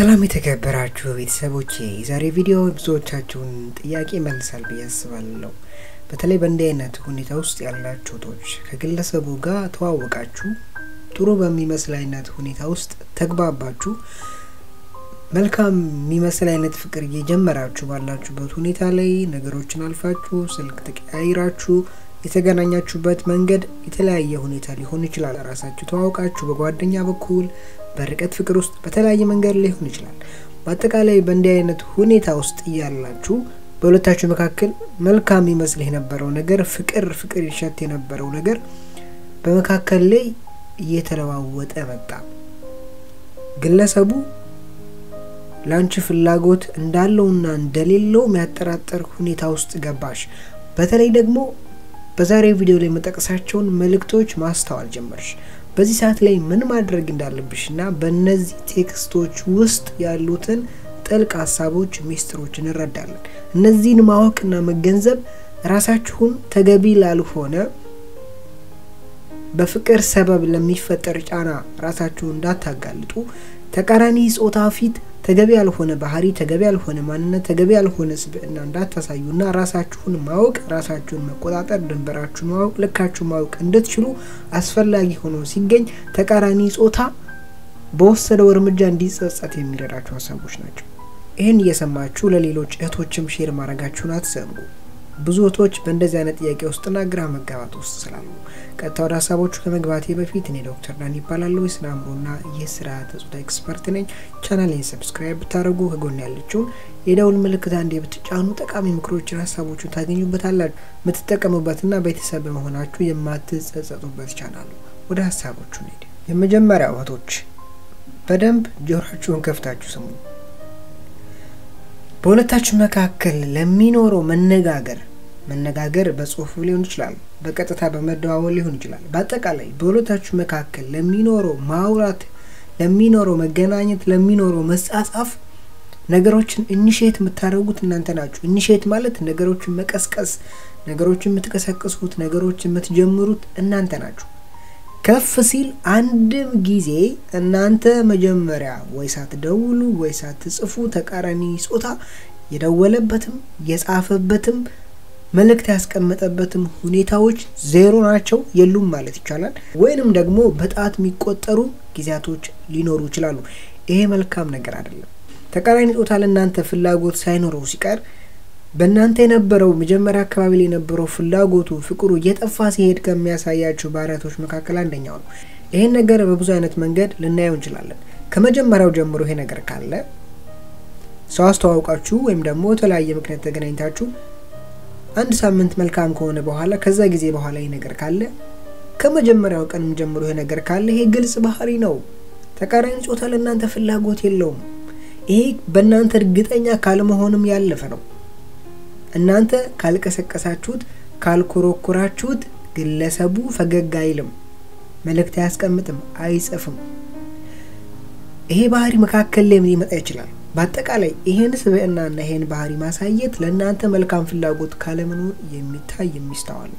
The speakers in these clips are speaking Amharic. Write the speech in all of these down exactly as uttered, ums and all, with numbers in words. ሰላም የተከበራችሁ ቤተሰቦቼ ዛሬ ቪዲዮ ብዙዎቻችሁን ጥያቄ መልሳል በያስባለሁ በተለይ በእንደአይነት ሁኔታ ውስጥ ያላችሁ ቶች ከግለሰቡ ጋር ተዋወቃችሁ ጥሩ በሚመስል አይነት ሁኔታ ውስጥ ተግባባችሁ መልካም የሚመስል አይነት ፍቅር እየጀመራችሁ ባላችሁበት ሁኔታ ላይ ነገሮችን አልፋችሁ ስልክ ተቀያይራችሁ የተገናኛችሁበት መንገድ የተለያየ ሁኔታ ሊሆን ይችላል ራሳችሁ ተዋወቃችሁ በጓደኛ በኩል በርቀት ፍቅር ውስጥ በተለያየ መንገድ ሊሆን ይችላል በአጠቃላይ በእንዲህ አይነት ሁኔታ ውስጥ ያላችሁ በሁለታችሁ መካከል መልካም ይመስል የነበረው ነገር ፍቅር ፍቅር ይሻት የነበረው ነገር በመካከል ላይ እየተለዋወጠ መጣ ግለሰቡ ላንቺ ፍላጎት እንዳለውና እንደሌለው የሚያጠራጥር ሁኔታ ውስጥ ገባሽ በተለይ ደግሞ በዛሬው ቪዲዮ ላይ መጠቅሳቸውን መልእክቶች ማስተዋል ጀመርሽ በዚህ ሰዓት ላይ ምን ማድረግ እንዳለብሽና በእነዚህ ቴክስቶች ውስጥ ያሉትን ጥልቅ ሐሳቦች ሚስጥሮችን እንረዳለን እነዚህን ማወቅና መገንዘብ ራሳችሁን ተገቢ ላልሆነ በፍቅር ሰበብ ለሚፈጠር ጫና ራሳችሁን እንዳታጋልጡ ተቃራኒ ጾታ ፊት ተገቢ ያልሆነ ባህሪ ተገቢ ያልሆነ ማንነት ተገቢ ያልሆነ ስብዕና እንዳታሳዩና ራሳችሁን ማወቅ ራሳችሁን መቆጣጠር ድንበራችሁን ማወቅ ልካችሁን ማወቅ እንድትችሉ አስፈልጋጊ ሆኖ ሲገኝ ተቃራኒ ጾታ በወሰደው እርምጃ እንዲጸጸት የሚረዳችሁ ሰዎች ናቸው ይሄን እየሰማችሁ ለሌሎች እህቶችም ሼር ማድረጋችሁን አትዘንጉ ብዙ እህቶች በእንደዚህ አይነት ጥያቄ ውስጥና ግራ መጋባት ውስጥ ስላሉ ከተወራ ሐሳቦቹ ከመግባቴ በፊት እኔ ዶክተር ዳን ይባላልው ስናምሩና የሥራ ተጽዳ ኤክስፐርት ነኝ ቻናሌን ሰብስክራይብ ታደርጉ ከጎን ያለችው የደውል ምልክት አንዴ ብትጫኑ ጠቃሚ ምክሮችን ሐሳቦቹን ታገኙበታላችሁ ምትጠቀሙበትና በየተሰበ መሆናችሁ የማትጸጸቱበት ቻናሉ ወደ ሐሳቦቹ እንሂድ የመጀመሪያው እህቶች በደንብ ጆሮአችሁን ከፍታችሁ ስሙ በሁለታችሁ መካከል ለሚኖረው መነጋገር መነጋገር በጽሁፍ ሊሆን ይችላል በቀጥታ በመደዋወል ሊሆን ይችላል በአጠቃላይ በሁለታችሁ መካከል ለሚኖረው ማውራት ለሚኖረው መገናኘት ለሚኖረው መጻጻፍ ነገሮችን ኢኒሺየት መታረጉት እናንተ ናችሁ ኢኒሺየት ማለት ነገሮችን መቀስቀስ ነገሮችን መተከሰከሱት ነገሮችን መተጀምሩት እናንተ ናችሁ ከፍ ሲል አንድም ጊዜ እናንተ መጀመሪያ ወይሳት ደውሉ ወይሳት ጽፉ ተቃራኒ ጾታ የደወለበትም የጻፈበትም መልእክት ያስቀመጠበትም ሁኔታዎች ዜሮ ናቸው የሉም ማለት ይቻላል ወይንም ደግሞ በጣት የሚቆጠሩ ጊዜያቶች ሊኖሩ ይችላሉ ይሄ መልካም ነገር አይደለም ተቃራኒ ጾታ ለእናንተ ፍላጎት ሳይኖረው ሲቀር በእናንተ የነበረው መጀመሪያ አካባቢ ላይ የነበረው ፍላጎቱ ፍቅሩ የጠፋ ሲሄድ ከሚያሳያችሁ ባራቶች መካከል አንደኛው ነው ይሄን ነገር በብዙ አይነት መንገድ ልናየው እንችላለን ከመጀመሪያው ጀምሮ ይሄ ነገር ካለ ሷስተዋውቃችሁ ወይም ደግሞ ተለያየ ምክንያት ተገናኝታችሁ አንድ ሳምንት መልካም ከሆነ በኋላ ከዛ ጊዜ በኋላ ይሄ ነገር ካለ ከመጀመሪያው ቀንም ጀምሮ ይሄ ነገር ካለ ይሄ ግልጽ ባህሪ ነው ተቃራኒ ጾታ ለእናንተ ፍላጎት የለውም ይሄ በእናንተ እርግጠኛ ካለመሆንም ያለፈ ነው እናንተ ካልከሰከሳችሁት ካልኮሮኮራችሁት ግለሰቡ ፈገግ አይልም መልእክት ያስቀምጥም አይጽፍም ይሄ ባህሪ መካከለ ለምን ይመጣ ይችላል በአጠቃላይ ይሄን ስብዕናና ይሄን ባህሪ ማሳየት ለእናንተ መልካም ፍላጎት ካለመኖር የሚታይ የሚስተዋል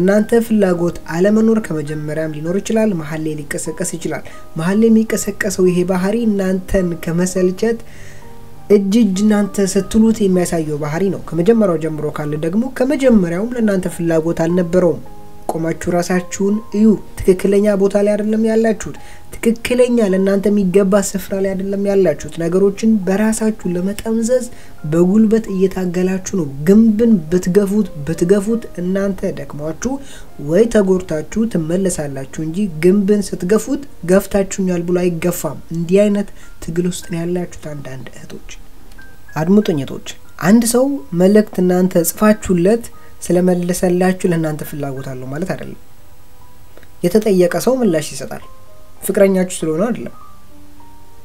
እናንተ ፍላጎት አለመኖር ከመጀመሪያም ሊኖር ይችላል መሐል ላይ ሊከሰከስ ይችላል መሐል ላይ የሚከሰከሰው ይሄ ባህሪ እናንተን ከመሰልቸት እጅጅ እናንተ ስትሉት የሚያሳየው ባህሪ ነው ከመጀመሪያው ጀምሮ ካለ ደግሞ ከመጀመሪያው ለእናንተ ፍላጎት አልነበረውም ቆማችሁ ራሳችሁን እዩ ትክክለኛ ቦታ ላይ አይደለም ያላችሁት ትክክለኛ ለእናንተ የሚገባ ስፍራ ላይ አይደለም ያላችሁት ነገሮችን በራሳችሁ ለመጠምዘዝ በጉልበት እየታገላችሁ ነው ግንብን በትገፉት በትገፉት እናንተ ደክማችሁ ወይ ተጎርታችሁ ትመለሳላችሁ እንጂ ግንብን ስትገፉት ገፍታችሁኛል ብሎ አይገፋም እንዲህ አይነት ትግል ውስጥ ያላችሁት አንዳንድ እህቶች አድምጡኝቶች አንድ ሰው መልእክት እናንተ ጽፋችሁለት ስለመለሰላችሁ ለእናንተ ፍላጎት አለው ማለት አይደለም የተጠየቀ ሰው ምላሽ ይሰጣል ፍቅረኛችሁ ስለሆነ አይደለም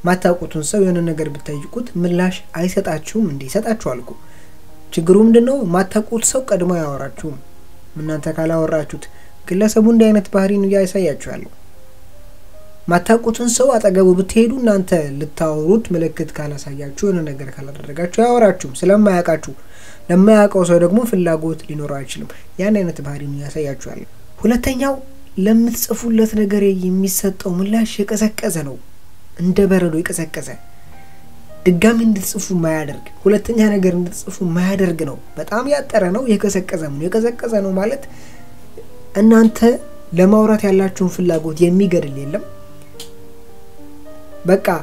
ማታውቁቱን ሰው የሆነ ነገር ብታይቁት ምላሽ አይሰጣችሁም እንዴ ይሰጣችኋልኩ ችግሩ ምንድነው ማታውቁት ሰው ቀድሞ ያወራችሁ እናንተ ካላወራችሁት ግለሰቡ እንደ አይነት ባህሪ ነው ያሳያችኋል ማታውቁቱን ሰው አጠገቡ ብትሄዱ እናንተ ልታወሩት መልእክት ካላሳያችሁ የሆነ ነገር ካላደረጋችሁ ያወራችሁ ስለማያቃችሁ ለማያቀው ሰው ደግሞ ፍላጎት ሊኖረው አይችልም ያን አይነት ባህሪ ነው ያሳያችኋል ሁለተኛው ለምትጽፉለት ነገር የሚሰጠው ምላሽ የቀዘቀዘ ነው እንደ በረዶ የቀዘቀዘ دعامين تصفو ما يدرك ولا تنجانا قرن تصفو ما يدرك نو بتأمي أترانو يكسر كزامن يكسر كزامن مالت أن أنت لما ورات الله تشوف في اللقود يمي قرلي لهم بكا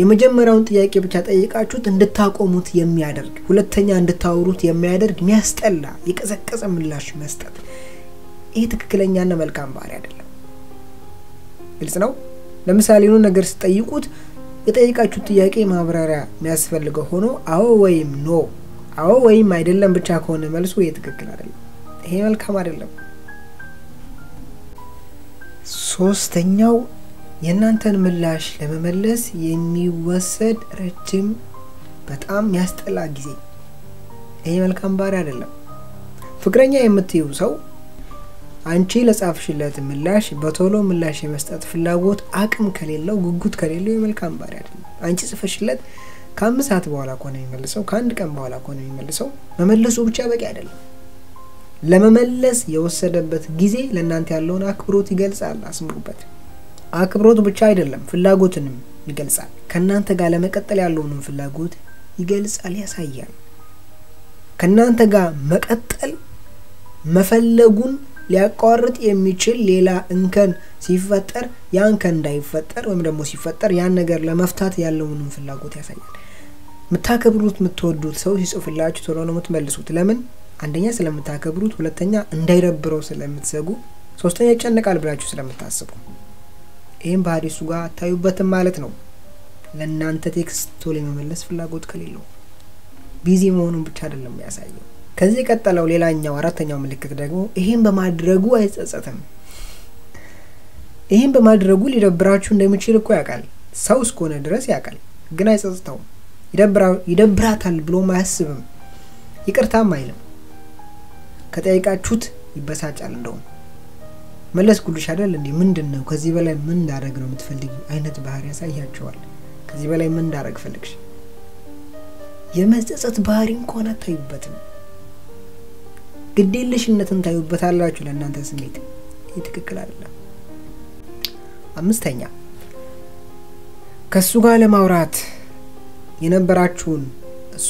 يمجمع راونت يا كي بتشات أيك أشوف أن دتاق أموت يمي يدرك ولا تنجان دتاوروت يمي يدرك ميست الله يكسر كزامن لاش ميست إيه تكلني أنا ملكام باري أدل بلسناو لما سالينو نجرس تأييكوت يتأييك أشوت يا كي ما برارا ميسفر لقهونو أو ويم نو أو ويم ما يدل لهم بتشاكونه ملسو يتكلنا أدل هي ملكام أدل سوس تنجاو ينان تن ملاش لما ملص يمي وسد رجيم بتأم ميست الله جزي هي ملكام باري أدل فكرني يا متيو سو أنتي لا تفشلت ملاش بطولو ملاش مستأت في اللغوت أكم كليل لو جوجت كليل يمل كم بارد أنتي تفشلت كم ساعات بولا كونه يملسو كان كم بولا كونه يملسو ما ملسو بتشابك عدل لما ملس يوصل بث جزء لأن أنتي علون أكبروت يجلس على اسم روبات أكبروت بتشايد لهم في اللغوت نم يجلس على كنا أنت قال ما كتلي علونهم في اللغوت يجلس عليه سيان كنا أنت قال ما كتل ما فلقون لأقارت يميتشل ليلا إنكن سيفتر يانكن دايفتر ومن الموسيفتر يان نجار لمفتات ياللونهم في اللغوت يا سيد متاكبروت متودوت سو هيس في اللغوت ترونه متملسوت لمن عندنا سلام متاكبروت ولا تنيا انديرب برو سلام متسجو سوستنيا يتشنك على براجو سلام متاسبو إيم بهاري سوغا تايوبات مالتنو لأن أنت تكستولي مملس في اللغوت كليلو بيزي مونو بتشارل لم يا سيد كذي كتلو ليلا نجورات نجوم اللي كترجعوا إيهم بمادرجوا هيس أساسهم إيهم بمادرجوا ليرا براشون ده مشيلو كوي أكل ساوس كونه درس يأكل جنا هيس أساسهم يرا برا يرا برات هالبلو ما هسبهم يكرتها مايلهم كتاعيك أشوت يبص هالجالن دوم ملص كل شارع لندي من دنو كذي بلا من دارج رمت فلقي أينه تبهاري سايح أشوال كذي بلا من دارج فلقش يمس أساس بهارين كونه تيبتهم قديش النتن تجيب بثالة جل النادة سميت يتكلم لا. أمستنيا. كسوغال مورات ينبراتشون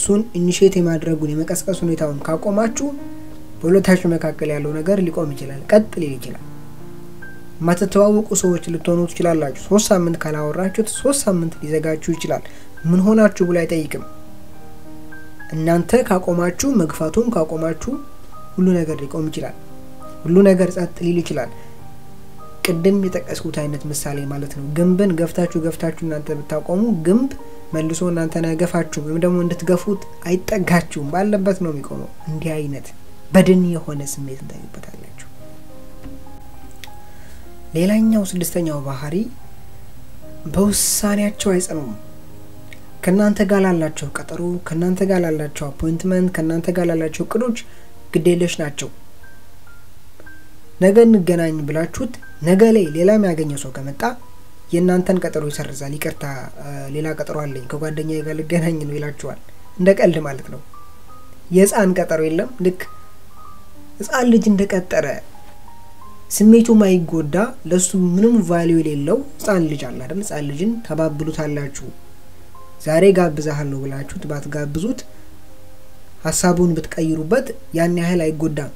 سون إنشئتي ما درجوني ما كسر سوني تاون كاكو ماتشون بقول تهش ما كاكلي علونا غير اللي قام يجلال كتلي يجلال. ما تتوقع أسوأ جل تونوت جلال لاج سوسا من كلاورات جت سوسا من تريزاج جلال من هنا تقولي تيجم. النانتر كاكو ماتشون مغفاتون كاكو ماتشون ولونا غيرك أم كلا، ولونا غيرت أتليلي كلا. قدم يتك أسكت هاي نتمسالي مالتنا. جنبن قفتاشو قفتاشو نانتا بتاقومو جنب ملسون نانتا نقفتاشو. بمدام وندت قفوت أي تقفتاشو. بالله بس نومي كومو. عندي هاي نت. بدني هو نسميت دايو بتاعلاشو. ليلا إني وصلستني أو بحري. بوس سانية choice أمم. كنا أنت قال الله شو كترو. كنا أنت قال الله شو appointment. كنا أنت قال الله شو كروج. قديش ناتشو؟ نجا نجنا نبلاشود نجا لي ليلا ما جنيا سو كمتة ينانتن كتروي سرزالي كرتا ليلا كتروال لين كوكا دنيا قال جنا ينويلا شوال ندك ألد مالتنو يس أن كتروي لهم دك يس ألد جندك كتره سميتو ما يقودا لسه منهم value ليلو يس ألد جالله رم يس ألد جن ثباب بلوث هاللاشو زاري قاب بزهلو بلاشود بعد قاب بزود أصابون بتكيروبات يعني هلا يقدام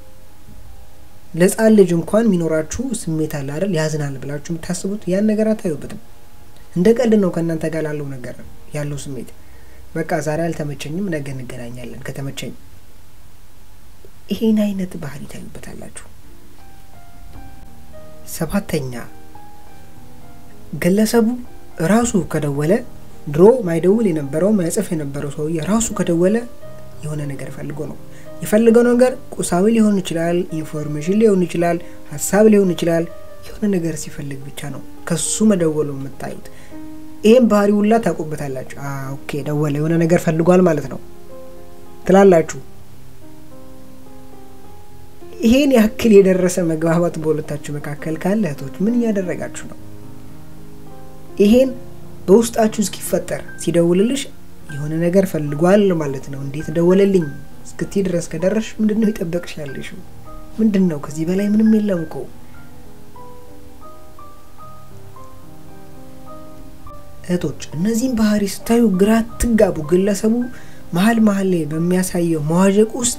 لس أقل جنكان منوراتشو سميتها لارا ليازنها لبلاتشو متحسبوت يعني نجارتها يوبدم عندك أقل نو كنا نتجعل علو نجار يالو سميت بقى أزارة التمتشني من أجن نجارين يالن كتمتشني إيه ناين تبهري تايو بتلاتشو سبعة تنيا قلة سبو راسو كدولة درو ما يدولي نبرو ما يسافي نبرو سويا راسو كدولة يهونا نجار فلقونه يفلقونه نجار كوساوي ليه نجلال إنفورميشن ليه نجلال حساب ليه نجلال يهونا نجار سيفلق بيتشانو كسومة دولو متايد إيه باري ولا تاكو بتلاج آه أوكي دولة يهونا نجار فلقونه مالتنا تلالاجو إيه نأكل يدر رسم مجهوات بولو تاجو مكاكل كله توت من يدر رجعشنا إيه دوست أجوز كفتر سيدولة ليش يهونا نجار فالقوال مالتنا وندي تدوّل اللين كتير درس كدرش من دنو يتبدأ كشالي شو من دنو كذي بلاي من ميلا مكو እህቶች እነዚህን ባህሪ ስታዩ ግራ ትጋቡ ግለሰቡ መሃል መሃል በሚያሳየው መዋዠቅ ውስጥ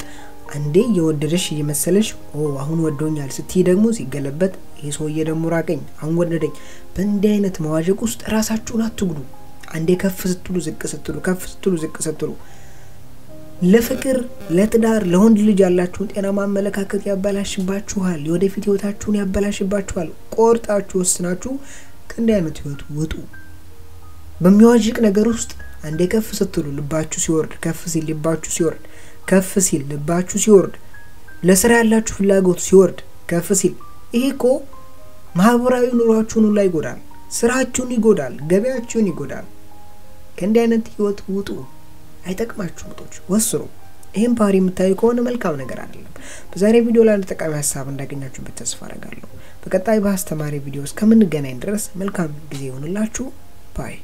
አንዴ የወደደሽ እየመሰለሽ ኦ አሁን ወዶኛል ስትይ ደግሞ ሲገለበት የሶየ ደግሞ ራቀኝ አሁን ወደደኝ በእንዲህ አይነት መዋዠቅ ውስጥ ራሳችሁን አትግዱ አንዴ ከፍ ስትሉ ዝቅ ስትሉ ከፍ ስትሉ ዝቅ ስትሉ ለፍቅር ለትዳር ለወንድ ልጅ ያላችሁ ጤናማ አመለካከት ያባላሽባችኋል ወደፊት ህይወታችሁን ያባላሽባችኋል ቆርጣችሁ ወስናችሁ ከእንዲህ አይነት ህይወት ወጡ በሚዋዥቅ ነገር ውስጥ አንዴ ከፍ ስትሉ ልባችሁ ሲወርድ ከፍ ሲል ልባችሁ ሲወርድ ከፍ ሲል ልባችሁ ሲወርድ ለሥራ ያላችሁ ፍላጎት ሲወርድ ከፍ ሲል ይሄኮ ማህበራዊ ኑሯችሁን ላይ ይጎዳል ስራችሁን ይጎዳል ገበያችሁን ይጎዳል ከእንዲህ አይነት ህይወት ወጡ አይጠቅማችሁ ወጦች ወስሩ ይሄን ባህሪ የምታዩ ከሆነ መልካም ነገር አይደለም በዛሬው ቪዲዮ ላይ ተጠቃሚ ሐሳብ እንዳገኛችሁበት ተስፋ አደርጋለሁ በቀጣይ በአስተማሪ ቪዲዮስ ከምንገናኝ ድረስ መልካም ጊዜ ይሁንላችሁ ባይ